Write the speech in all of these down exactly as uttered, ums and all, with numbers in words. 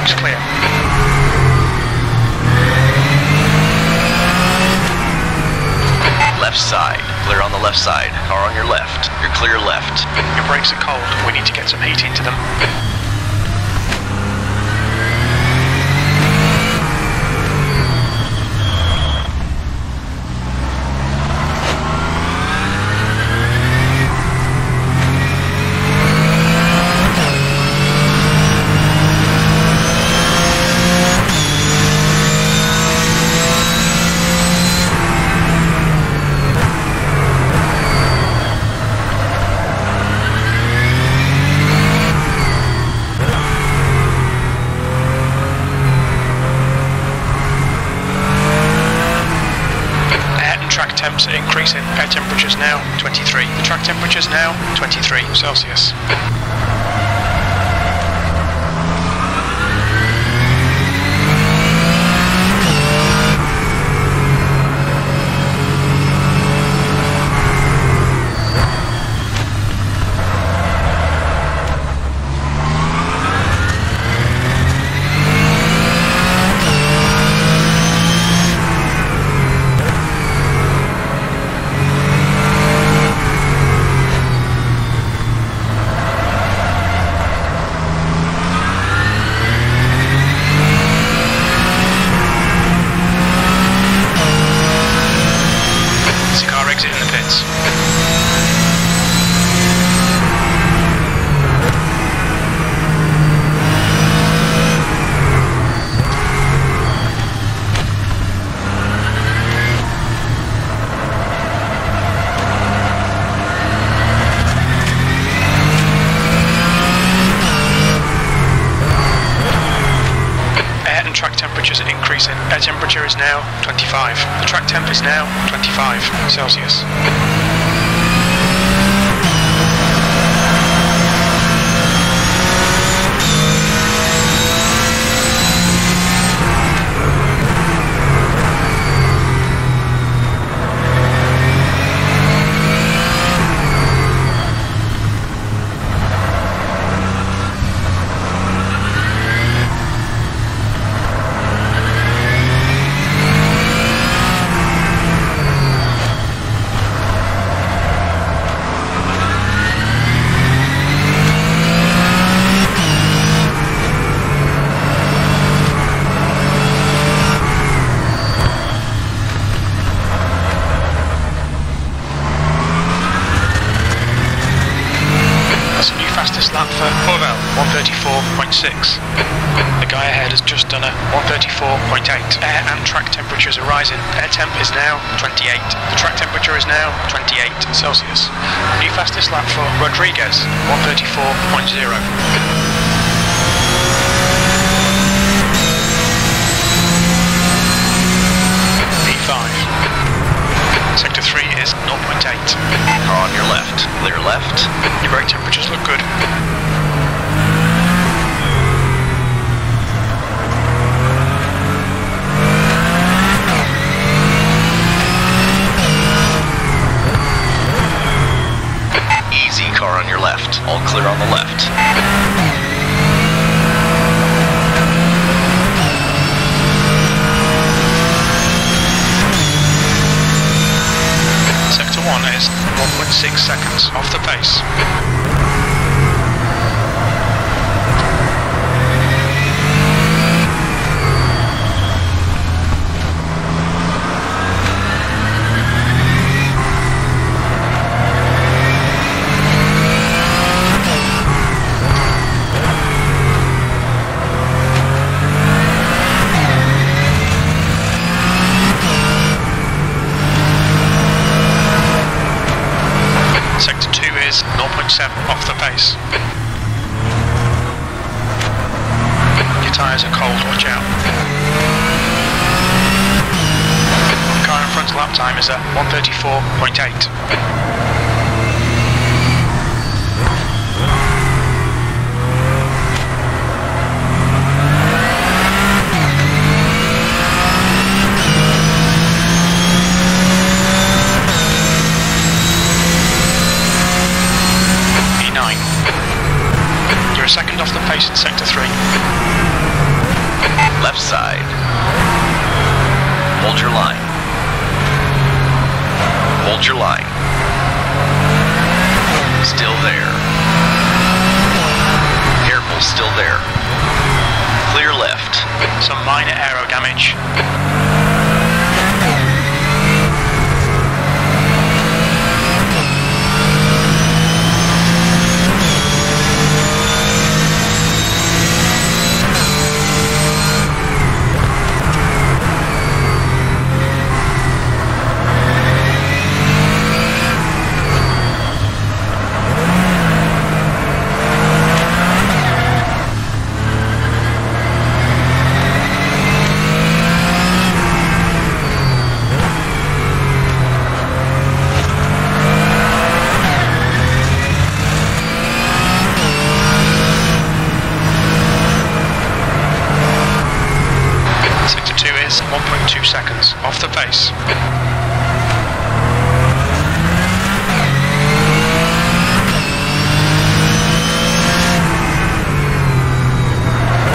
Looks clear. Left side. Clear on the left side. Car on your left. You're clear left. Your brakes are cold. We need to get some heat into them. Temps are increasing. Air temperatures now twenty-three. The track temperatures now twenty-three Celsius. Air temperature is now twenty-five. The track temp is now twenty-five Celsius. one thirty-four point six. The guy ahead has just done a one thirty-four point eight. Air and track temperatures are rising. Air temp is now twenty-eight. The track temperature is now twenty-eight Celsius. New fastest lap for Rodriguez, one thirty-four point zero. Sector three is zero point eight. Car on your left. Clear left. Your brake temperatures look good. Easy, car on your left. All clear on the left. One is one point six seconds off the pace. zero point seven off the pace. Your tyres are cold, watch out. The car in front's lap time is at one thirty-four point eight. Second off the pace in sector three. left side. Hold your line. Hold your line. Still there. Careful, still there. Clear left. Some minor aero damage. one point two seconds, off the pace. zero point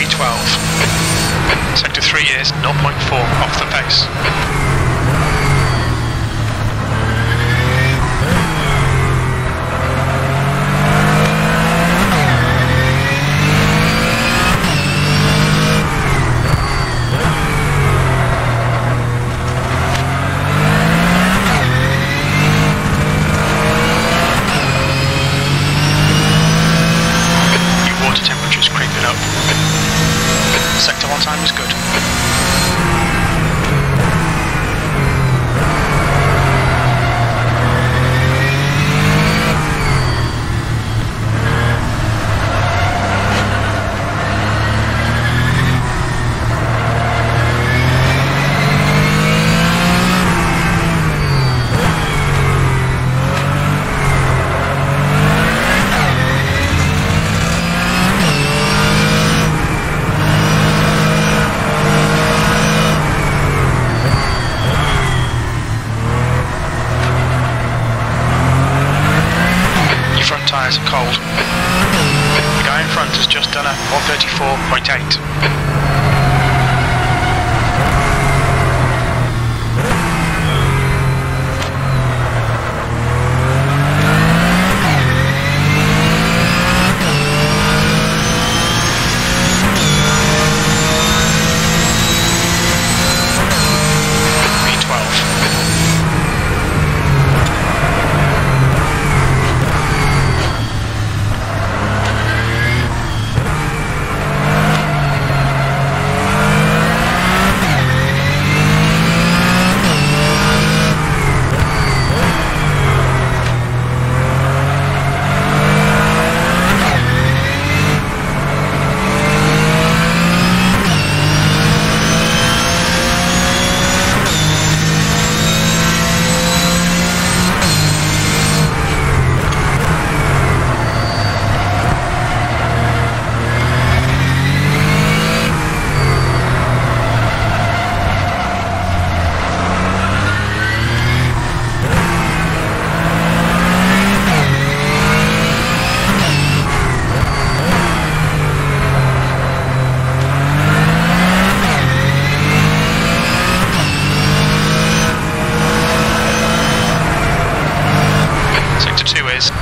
four, off the pace. Your water temperature's creeping up. Sector one time is good. Tires are cold. The guy in front has just done a one thirty-four point eight.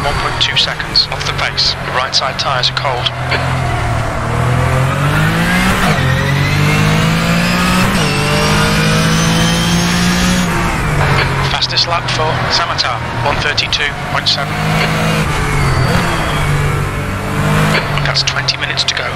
one point two seconds, off the pace. The right side tyres are cold. Fastest lap for Samatar, one thirty-two point seven. That's twenty minutes to go.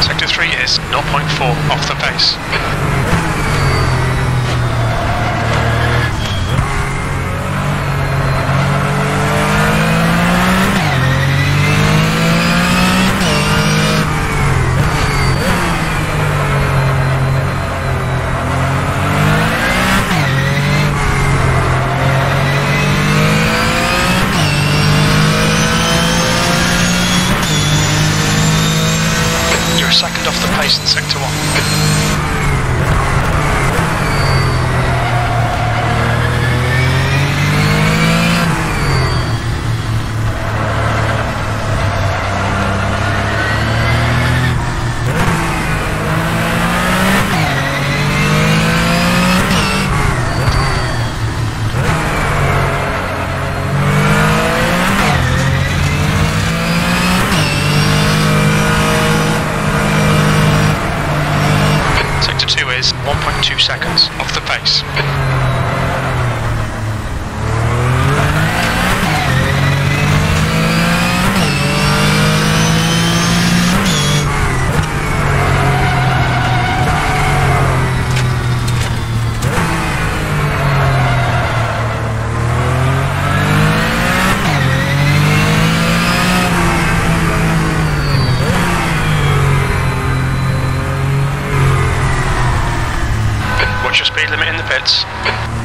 Sector three is zero point four, off the pace. base in Sector one. one point two seconds off the pace. Speed limit in the pits.